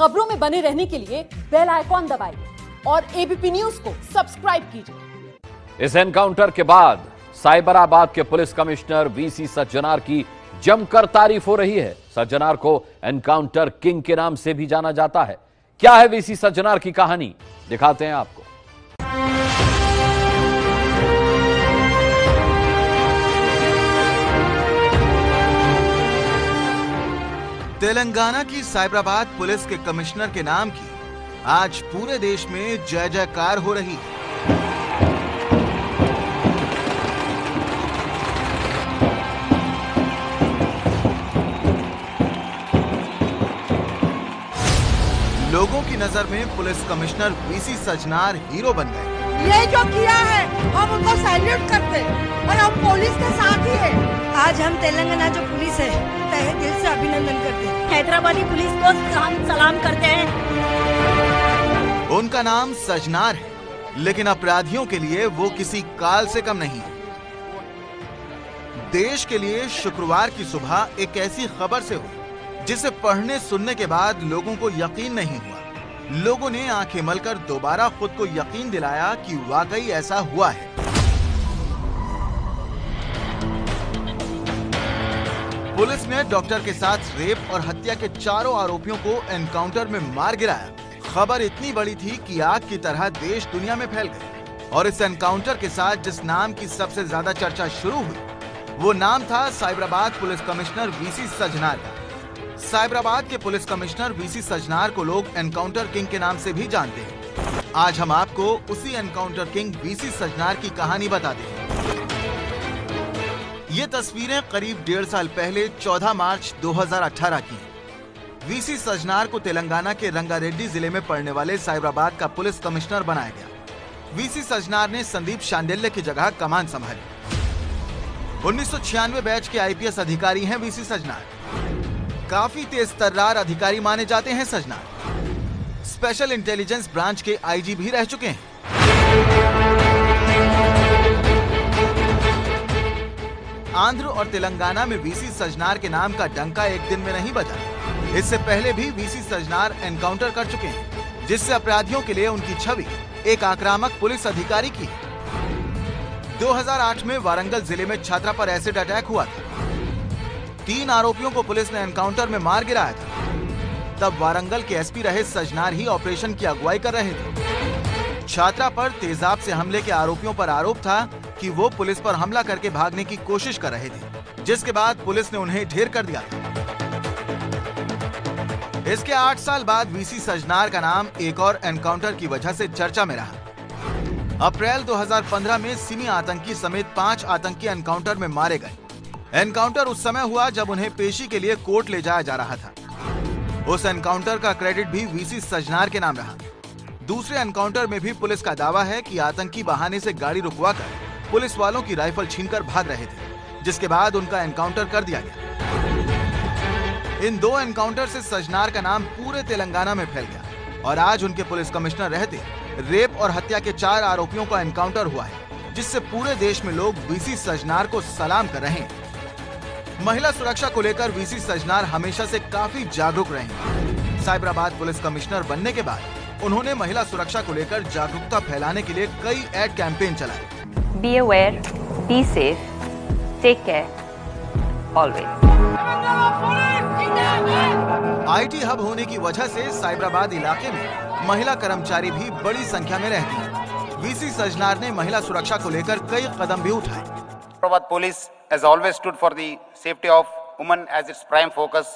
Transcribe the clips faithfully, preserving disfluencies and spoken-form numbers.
खबरों में बने रहने के लिए बेल आइकॉन दबाइए और एबीपी न्यूज को सब्सक्राइब कीजिए। इस एनकाउंटर के बाद साइबराबाद के police commissioner V C Sajjanar की जमकर तारीफ हो रही है। सज्जनार को एनकाउंटर किंग के नाम से भी जाना जाता है। क्या है वी सी सज्जनार की कहानी, दिखाते हैं आपको। तेलंगाना की साइबराबाद पुलिस के कमिश्नर के नाम की आज पूरे देश में जय जयकार हो रही है। लोगों की नजर में police commissioner V C Sajjanar hero बन गए। ये जो किया है हम उनको सैल्यूट करते हैं और हम पुलिस के साथ ही है। आज हम तेलंगाना जो पुलिस है तहे दिल से अभिनंदन करते हैं। हैदराबादी पुलिस को हम सलाम करते हैं। उनका नाम सज्जनार है, लेकिन अपराधियों के लिए वो किसी काल से कम नहीं है। देश के लिए शुक्रवार की सुबह एक ऐसी खबर से हुई जिसे पढ़ने सुनने के बाद लोगों को यकीन नहीं हुआ। लोगों ने आंखें मलकर दोबारा खुद को यकीन दिलाया कि वाकई ऐसा हुआ है। पुलिस ने डॉक्टर के साथ रेप और हत्या के चारों आरोपियों को एनकाउंटर में मार गिराया। खबर इतनी बड़ी थी कि आग की तरह देश दुनिया में फैल गई। और इस एनकाउंटर के साथ जिस नाम की सबसे ज्यादा चर्चा शुरू हुई वो नाम था Cyberabad police commissioner V C Sajjanar का। साइबराबाद के police commissioner V C Sajjanar को लोग एनकाउंटर किंग के नाम से भी जानते हैं। आज हम आपको उसी encounter king V C Sajjanar की कहानी बताते हैं। ये तस्वीरें करीब डेढ़ साल पहले चौदह मार्च दो हज़ार अठारह की। वी सी सज्जनार को तेलंगाना के रंगारेड्डी जिले में पड़ने वाले साइबराबाद का पुलिस कमिश्नर बनाया गया। वी सी सज्जनार ने संदीप शांडिल्य की जगह कमान संभाली। उन्नीस सौ छियानवे बैच के आई पी एस अधिकारी हैं वी सी सज्जनार। काफी तेज तर्रार अधिकारी माने जाते हैं सज्जनार। स्पेशल इंटेलिजेंस ब्रांच के आई जी भी रह चुके हैं। आंध्र और तेलंगाना में वी सी सज्जनार के नाम का डंका एक दिन में नहीं बजा। इससे पहले भी वी सी सज्जनार एनकाउंटर कर चुके हैं, जिससे अपराधियों के लिए उनकी छवि एक आक्रामक पुलिस अधिकारी की है। दो हज़ार आठ में वारंगल जिले में छात्रा पर एसिड अटैक हुआ था। तीन आरोपियों को पुलिस ने एनकाउंटर में मार गिराया था। तब वारंगल के एस पी रहे सज्जनार ही ऑपरेशन की अगुवाई कर रहे थे। छात्रा पर तेजाब से हमले के आरोपियों पर आरोप था कि वो पुलिस पर हमला करके भागने की कोशिश कर रहे थे, जिसके बाद पुलिस ने उन्हें ढेर कर दिया था। इसके आठ साल बाद वी सी सज्जनार का नाम एक और एनकाउंटर की वजह से चर्चा में रहा। अप्रैल दो हज़ार पंद्रह में सीमी आतंकी समेत पांच आतंकी एनकाउंटर में मारे गए। एनकाउंटर उस समय हुआ जब उन्हें पेशी के लिए कोर्ट ले जाया जा रहा था। उस एनकाउंटर का क्रेडिट भी वी सी सज्जनार के नाम रहा। दूसरे एनकाउंटर में भी पुलिस का दावा है कि आतंकी बहाने से गाड़ी रुकवाकर पुलिस वालों की राइफल छीनकर भाग रहे थे, जिसके बाद उनका एनकाउंटर कर दिया गया। इन दो एनकाउंटर से सज्जनार का नाम पूरे तेलंगाना में फैल गया और आज उनके पुलिस कमिश्नर रहते रेप और हत्या के चार आरोपियों का एनकाउंटर हुआ है, जिससे पूरे देश में लोग वी सी सज्जनार को सलाम कर रहे हैं। महिला सुरक्षा को लेकर वी सी सज्जनार हमेशा से काफी जागरूक रहे हैं। साइबराबाद पुलिस कमिश्नर बनने के बाद उन्होंने महिला सुरक्षा को लेकर जागरूकता फैलाने के लिए कई एड कैंपेन चलाए। Be aware, be safe, take care always. I T hub होने की वजह से साइबराबाद इलाके में महिला कर्मचारी भी बड़ी संख्या में रहती है। वी सी सज्जनार ने महिला सुरक्षा को लेकर कई कदम भी उठाए। Police has always stood for the safety of women as its prime focus.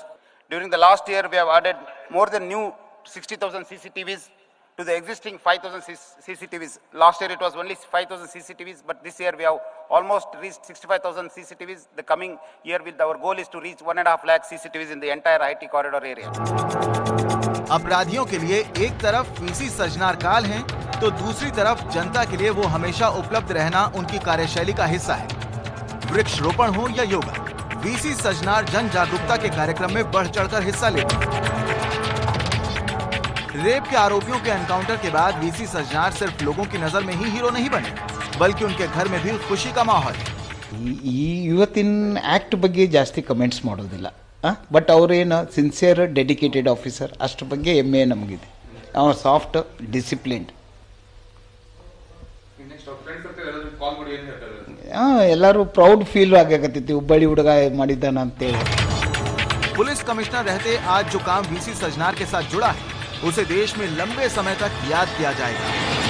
During the last year, we have added more than new sixty thousand C C T Vs to the existing five thousand C C T Vs. Last year it was only five thousand C C T Vs, but this year we have almost reached sixty-five thousand C C T Vs. The coming year, will, our goal is to reach one and a half lakh C C T Vs in the entire I T corridor area. अपराधियों के लिए एक तरफ we C Sajjanar काल हैं, तो दूसरी तरफ जनता के लिए वो हमेशा उपलब्ध रहना उनकी कार्यशैली का हिस्सा है। वृक्षरोपण हो या योगा, वी सी सज्जनार जन जागरूकता के कार्यक्रम में बढ़ चढ़कर हिस्सा लेते हैं। रेप के आरोपियों के एनकाउंटर के बाद वी सी सज्जनार सिर्फ लोगों की नजर में ही हीरो नहीं बने, बल्कि उनके घर में भी खुशी का माहौल है। बट अवरेन सिंसियर डेडिकेटेड आफीसर अष्ट बग्गे एम्मे नमगिदे अवर सॉफ्ट डिसिप्लिन्ड हाँ ಎಲ್ಲರೂ ಪ್ರೌಡ್ ಫೀಲ್ ಆಗಕತ್ತಿತ್ತು ಹುಬ್ಬಳ್ಳಿ ಹುಡುಗ ಮಾಡಿದಾನ ಅಂತ ಹೇಳಿ पुलिस कमिश्नर रहते आज जो काम वी सी सज्जनार के साथ जुड़ा है उसे देश में लंबे समय तक याद किया जाएगा।